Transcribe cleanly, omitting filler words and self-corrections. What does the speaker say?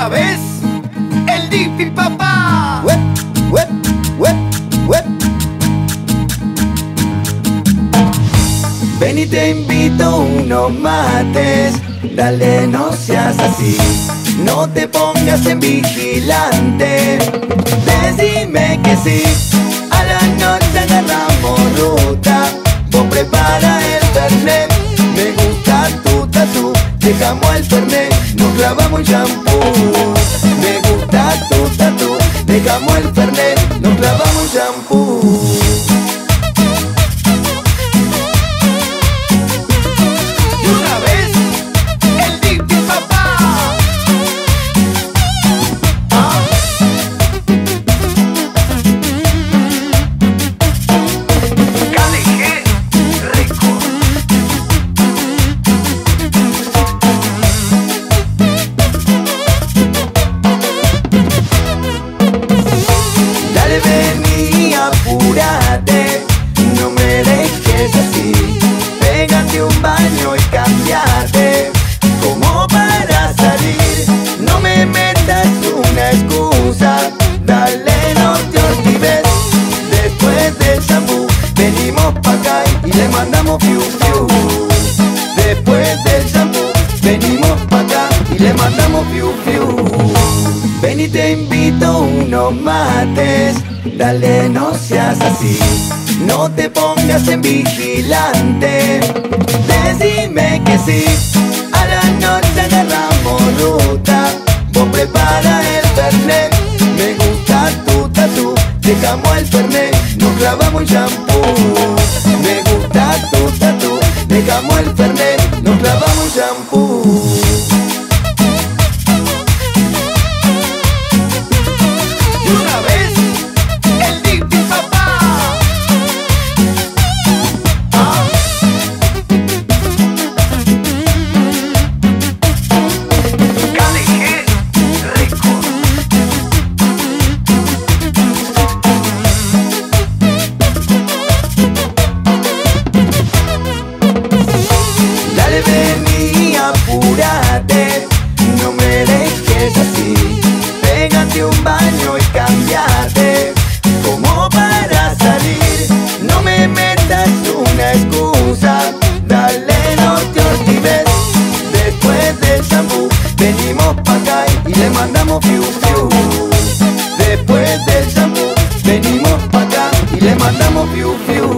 otra vez el Dipy, papá. Uep, uep, uep, uep. Ven y te invito unos mates. Dale, no seas así, no te pongas en vigilante. Decime que sí. A la noche agarramos ruta. Vos prepara el fernet. Me gusta tu tatu. Dejamos el fernet, nos clavamos el champú. Me gusta tu tatu. Dejamos el fernet, nos clavamos el champú. Y una vez el Dipy, papá. Ah. Cali, rico. Dale, vení, apúrate, no me dejes así. Pégate un baño y cambiate, como para salir. No me metas una excusa, dale, no te olvides. Después del shampoo, venimos pa' acá y le mandamos fiu fiu. Después del shampoo, venimos pa' acá y le mandamos fiu fiu. Ven y te invito unos mates. Dale, no seas así, no te pongas en vigilante. Decime que sí. A la noche agarramos ruta. Vos prepara el fernet. Me gusta tu tatu. Dejamos el fernet, nos clavamos el champú. Me gusta tu tatu. Dejamos el fernet, nos clavamos el champú. Vení, apúrate, no me dejes así. Pégate un baño y cambiate, como para salir. No me metas una excusa, dale, no te olvides. Después del shampoo, venimos pa' acá y le mandamos fiu fiu. Después del shampoo, venimos pa' acá y le mandamos fiu fiu.